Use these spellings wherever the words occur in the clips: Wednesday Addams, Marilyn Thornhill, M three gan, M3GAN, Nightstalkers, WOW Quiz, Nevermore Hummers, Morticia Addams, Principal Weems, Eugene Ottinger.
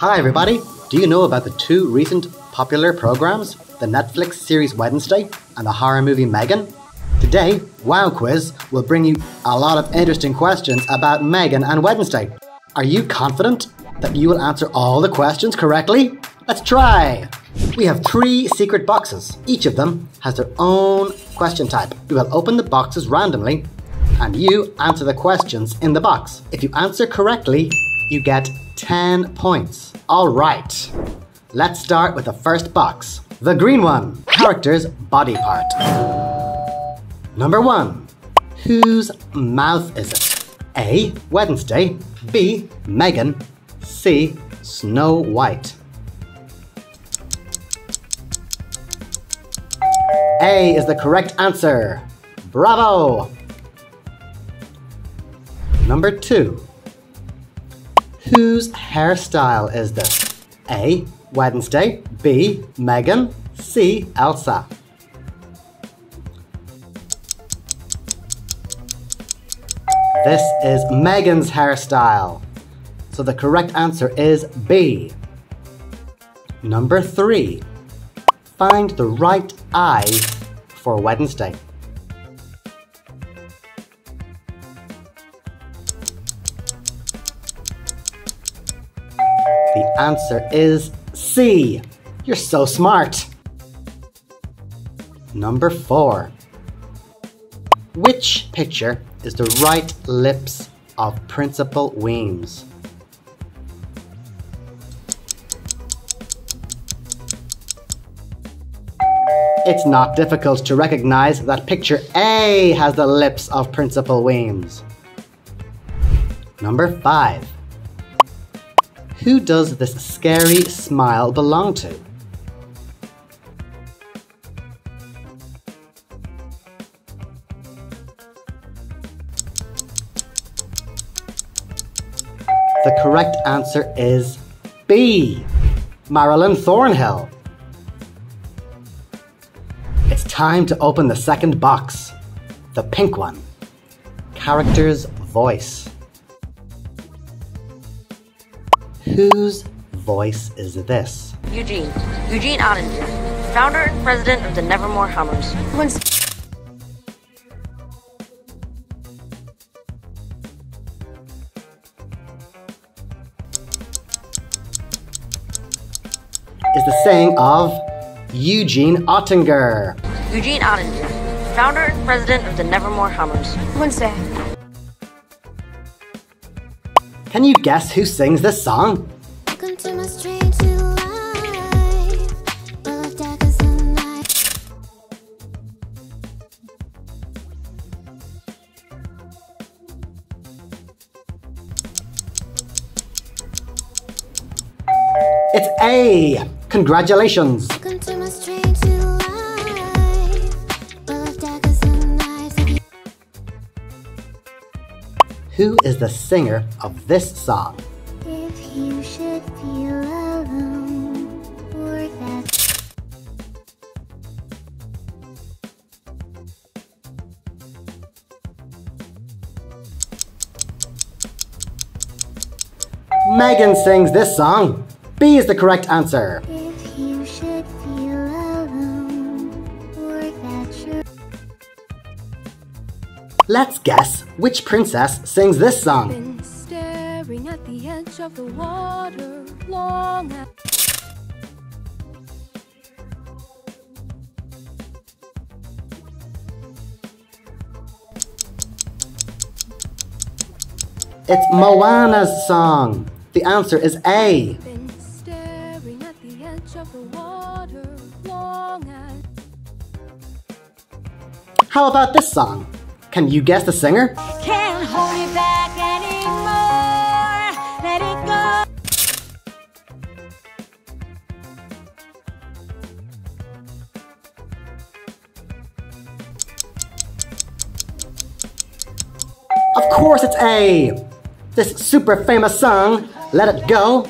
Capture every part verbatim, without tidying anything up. Hi everybody, do you know about the two recent popular programs, the Netflix series Wednesday and the horror movie M three gan? Today, WOW Quiz will bring you a lot of interesting questions about M three gan and Wednesday. Are you confident that you will answer all the questions correctly? Let's try! We have three secret boxes. Each of them has their own question type. We will open the boxes randomly and you answer the questions in the box. If you answer correctly, you get ten points. Alright, let's start with the first box. The green one, character's body part. Number one, whose mouth is it? A. Wednesday, B. M three gan, C. Snow White. A is the correct answer. Bravo! Number two. Whose hairstyle is this? A. Wednesday, B. M three gan, C. Elsa. This is M three gan's hairstyle. So the correct answer is B. Number three. Find the right eye for Wednesday. The answer is C. You're so smart. Number four. Which picture is the right lips of Principal Weems? It's not difficult to recognize that picture A has the lips of Principal Weems. Number five. Who does this scary smile belong to? The correct answer is B. Marilyn Thornhill. It's time to open the second box, the pink one. Character's voice. Whose voice is this? Eugene. Eugene Ottinger, founder and president of the Nevermore Hummers. Is the saying of Eugene Ottinger. Eugene Ottinger, founder and president of the Nevermore Hummers. Wednesday. Can you guess who sings this song? Welcome to my strange new life, full of daggers and knives. It's A. Congratulations. Welcome to my strange new life, full of daggers and knives. Who is the singer of this song? If you should feel alone, or that M three gan sings this song. B is the correct answer. If you should feel alone, or that you're... Let's guess which princess sings this song. Been staring at the edge of the water long at... It's Moana's song. The answer is A. How about this song? Can you guess the singer? Can't hold me back anymore. Let it go. Of course it's A. This super famous song, Let It Go,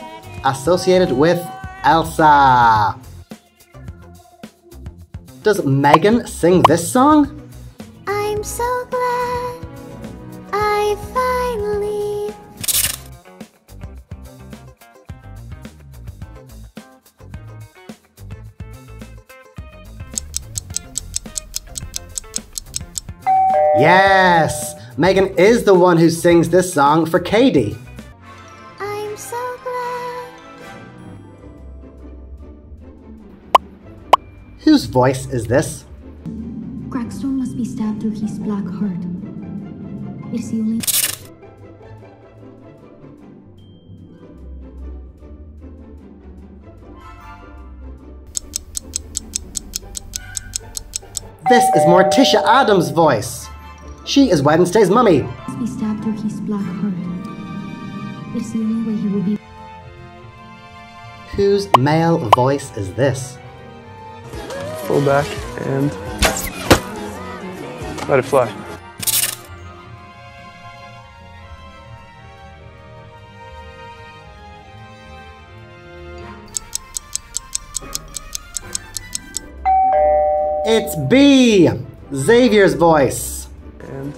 associated with Elsa. Does M three gan sing this song? I'm so glad I finally... Yes! Megan is the one who sings this song for Katie. I'm so glad. Whose voice is this? Crackstone must be stabbed through his black heart. It's the only... This is Morticia Addams' voice. She is Wednesday's mummy. He stabbed through his black heart. It's the only way he will be. Whose male voice is this? Pull back and let it fly. It's B, Xavier's voice. And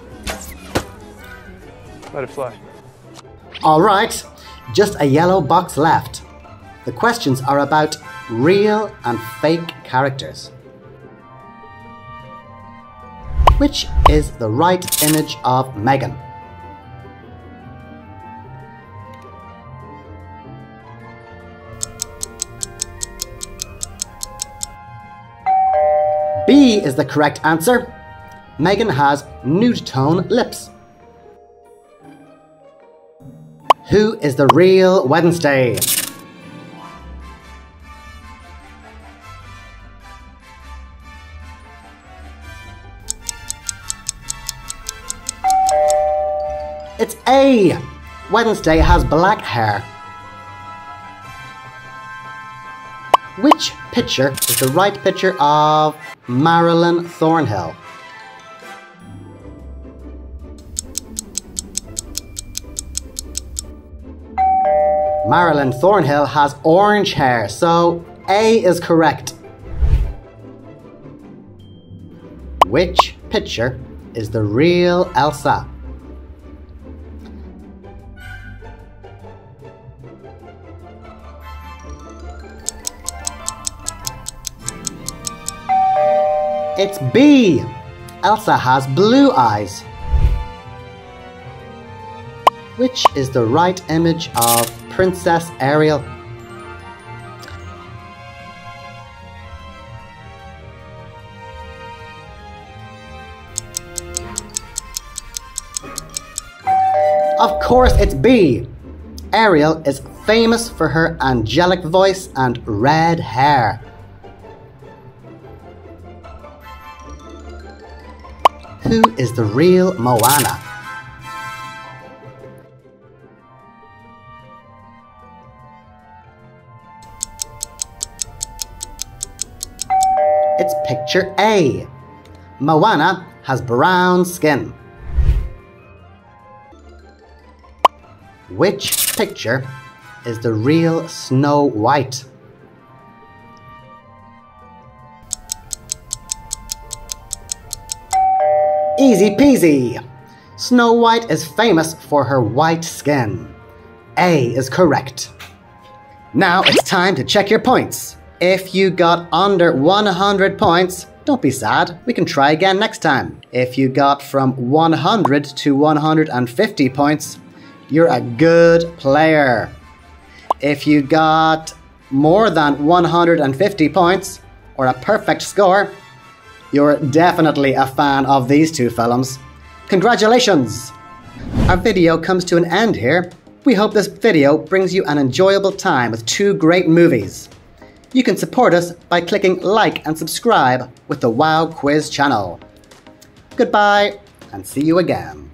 let it fly. All right, just a yellow box left. The questions are about real and fake characters. Which is the right image of Megan? B is the correct answer. Megan has nude tone lips. Who is the real Wednesday? It's A. Wednesday has black hair. Which picture is the right picture of Marilyn Thornhill? Marilyn Thornhill has orange hair, so A is correct. Which picture is the real Elsa? It's B. Elsa has blue eyes. Which is the right image of Princess Ariel? Of course it's B. Ariel is famous for her angelic voice and red hair. Who is the real Moana? It's picture A. Moana has brown skin. Which picture is the real Snow White? Easy peasy! Snow White is famous for her white skin. A is correct. Now it's time to check your points. If you got under one hundred points, don't be sad, we can try again next time. If you got from one hundred to one hundred fifty points, you're a good player. If you got more than one hundred fifty points, or a perfect score, you're definitely a fan of these two films. Congratulations! Our video comes to an end here. We hope this video brings you an enjoyable time with two great movies. You can support us by clicking like and subscribe with the WOW Quiz channel. Goodbye and see you again.